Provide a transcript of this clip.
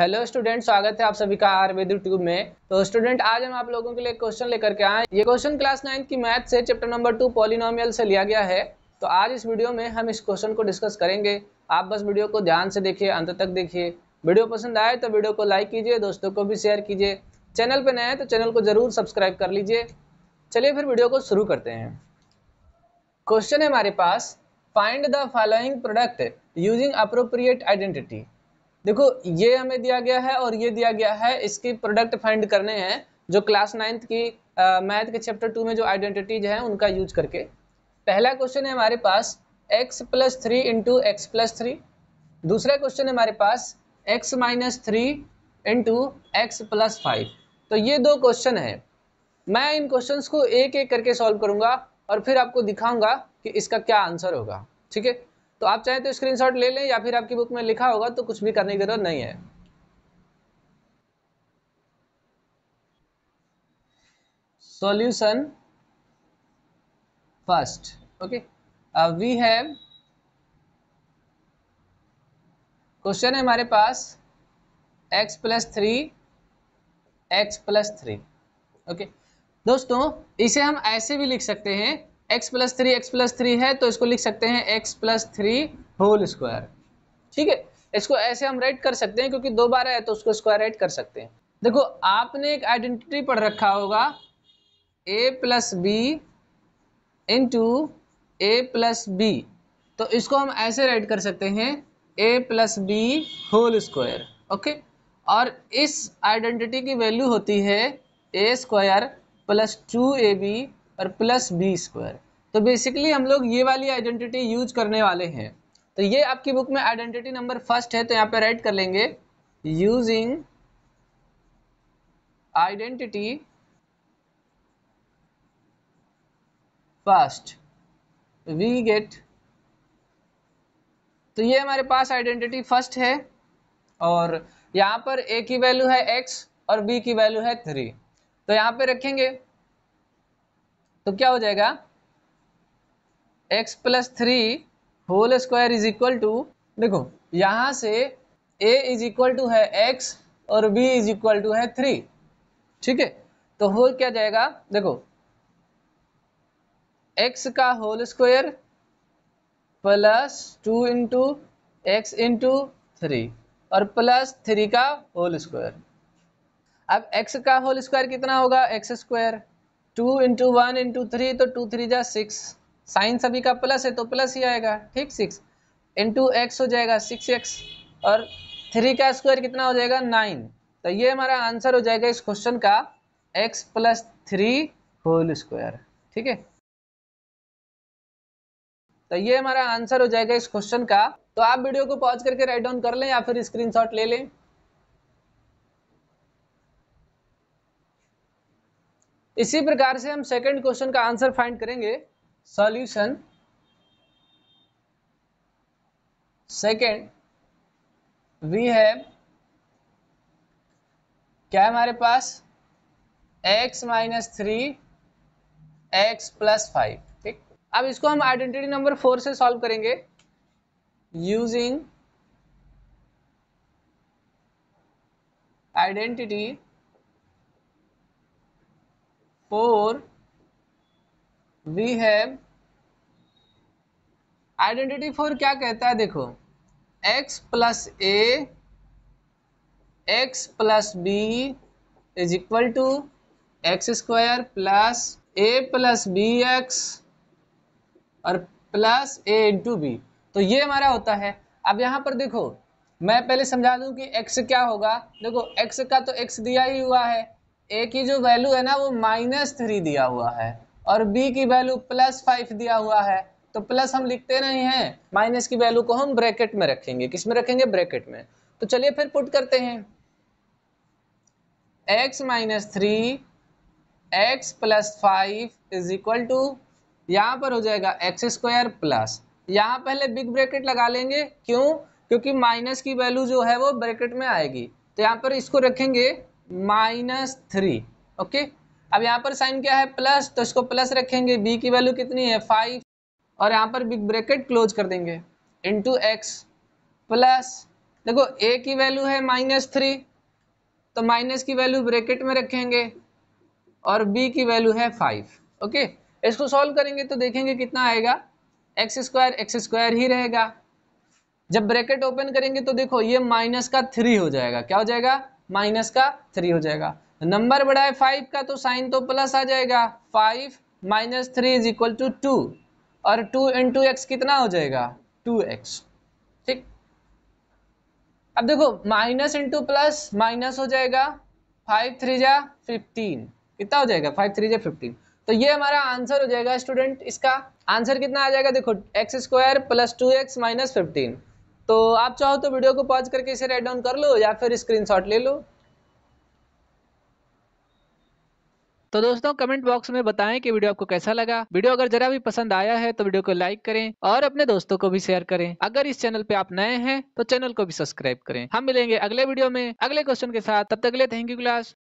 Hello student, स्वागत है आप सभी का RVeduTube में। तो स्टूडेंट, आज हम आप लोगों के लिए क्वेश्चन लेकर के आए। ये क्वेश्चन क्लास 9 की मैथ से चैप्टर नंबर 2 पॉलिनोमियल से लिया गया है। तो आज इस वीडियो में हम इस क्वेश्चन को डिस्कस करेंगे। आप बस वीडियो को ध्यान से देखिए, अंत तक देखिए। वीडियो पसंद आए तो वीडियो को लाइक कीजिए, दोस्तों को भी शेयर कीजिए। चैनल पर नए हैं तो चैनल को जरूर सब्सक्राइब कर लीजिए। चलिए फिर वीडियो को शुरू करते हैं। क्वेश्चन है हमारे पास, find the following product using appropriate identity. देखो, ये हमें दिया गया है और ये दिया गया है, इसकी प्रोडक्ट फाइंड करने हैं जो क्लास 9 की मैथ के चैप्टर 2 में जो आइडेंटिटीज हैं उनका यूज करके। पहला क्वेश्चन है हमारे पास x + 3 × x + 3। दूसरा क्वेश्चन है हमारे पास x - 3 × x + 5। तो ये दो क्वेश्चन है। मैं इन क्वेश्चंस को एक एक करके सॉल्व करूंगा और फिर आपको दिखाऊंगा कि इसका क्या आंसर होगा। ठीक है, तो आप चाहे तो स्क्रीनशॉट ले लें या फिर आपकी बुक में लिखा होगा तो कुछ भी करने की जरूरत नहीं है। Solution first, okay. We have, question है हमारे पास x + 3 x + 3, ओके। दोस्तों, इसे हम ऐसे भी लिख सकते हैं, x + 3 x + 3 है तो इसको लिख सकते हैं x + 3 होल स्क्वायर। ठीक है, इसको ऐसे हम राइट कर सकते हैं क्योंकि दो बार है तो उसको स्क्वायर राइट कर सकते हैं। देखो, आपने एक आइडेंटिटी पढ़ रखा होगा a + b × a + b, तो इसको हम ऐसे राइट कर सकते हैं a + b whole square, okay. और इस आइडेंटिटी की वैल्यू होती है a² + 2ab और + b²। तो बेसिकली हम लोग ये वाली आइडेंटिटी यूज करने वाले हैं। तो ये आपकी बुक में आइडेंटिटी नंबर फर्स्ट है, तो यहाँ पे राइट कर लेंगे using identity first we get. तो ये हमारे पास आइडेंटिटी फर्स्ट है और यहाँ पर a की वैल्यू है x और b की वैल्यू है 3, तो यहाँ पे रखेंगे तो क्या हो जाएगा, x + 3 whole square is equal to. देखो, यहाँ से a इज इक्वल टू है x और b इज इक्वल टू है 3, ठीक है। तो हो क्या जाएगा, देखो, x² + 2 × x × 3 और + 3 होल स्क्वायर। अब x² कितना होगा, x²। 2 × 1 × 3 तो 2×3 = 6। साइन सभी का प्लस है तो प्लस ही आएगा, ठीक। 6 × x हो जाएगा 6x और 3² कितना हो जाएगा, 9। तो ये हमारा आंसर हो जाएगा इस क्वेश्चन का x + 3 होल स्क्वायर, ठीक है। तो ये हमारा आंसर हो जाएगा इस क्वेश्चन का। तो आप वीडियो को पॉज करके राइट डाउन कर लें या फिर स्क्रीनशॉट ले लें। इसी प्रकार से हम सेकंड क्वेश्चन का आंसर फाइंड करेंगे। सॉल्यूशन सेकंड वी हैव, क्या है हमारे पास, x - 3 x + 5, ठीक। अब इसको हम आइडेंटिटी नंबर 4 से सॉल्व करेंगे using identity 4 we have. Identity 4 क्या कहता है, देखो, x + a x + b = x² + a + bx और + a × b। तो ये हमारा होता है। अब यहाँ पर देखो, मैं पहले समझा दूँ कि x क्या होगा। देखो, x का तो x दिया ही हुआ है, a की जो वैल्यू है ना वो -3 दिया हुआ है और b की वैल्यू +5 दिया हुआ है, तो प्लस हम लिखते नहीं हैं, माइनस की वैल्यू को हम ब्रैकेट में रखेंगे। किस में रखेंगे, ब्रैकेट में। तो चलिए फिर पुट करते हैं x - 3 x + 5 = यहाँ पर हो जाएगा x² +, यहाँ पहले बिग ब्रैकेट लगा लेंगे। क्यों, क्योंकि माइनस की वैल्यू जो है वो ब्रैकेट में आएगी, तो यहाँ पर इसको रखेंगे -3, ओके। अब यहाँ पर साइन क्या है, प्लस, तो इसको प्लस रखेंगे। b की वैल्यू कितनी है, 5, और यहाँ पर बिग ब्रैकेट क्लोज कर देंगे। × x प्लस देखो a की वैल्यू है -3 तो माइनस की वैल्यू ब्रैकेट में रखेंगे और b की वैल्यू है 5। ओके, इसको सॉल्व करेंगे तो देखेंगे कितना आएगा, x स्क्वायर ही रहेगा। जब ब्रैकेट ओपन करेंगे तो देखो ये -3 हो जाएगा, क्या हो जाएगा, -3 हो जाएगा। नंबर बड़ा है 5 का तो साइन तो प्लस आ जाएगा, 5 - 3 = 2 और 2 × x कितना हो जाएगा, 2x। ठीक, अब देखो -+, माइनस हो जाएगा, 5 × 3 = 15, कितना हो जाएगा, 5 × 3 = 15। तो ये हमारा आंसर हो जाएगा स्टूडेंट। इसका आंसर कितना आ जाएगा, देखो x² + 2x - 15। तो आप चाहो तो वीडियो को पॉज करके इसे राइट डाउन कर लो या फिर स्क्रीनशॉट ले लो। तो दोस्तों कमेंट बॉक्स में बताएं कि वीडियो आपको कैसा लगा। वीडियो अगर जरा भी पसंद आया है तो वीडियो को लाइक करें और अपने दोस्तों को भी शेयर करें। अगर इस चैनल पे आप नए हैं तो चैनल को भी सब्सक्राइब करें। हम मिलेंगे अगले वीडियो में अगले क्वेश्चन के साथ, तब तक के लिए थैंक यू क्लास।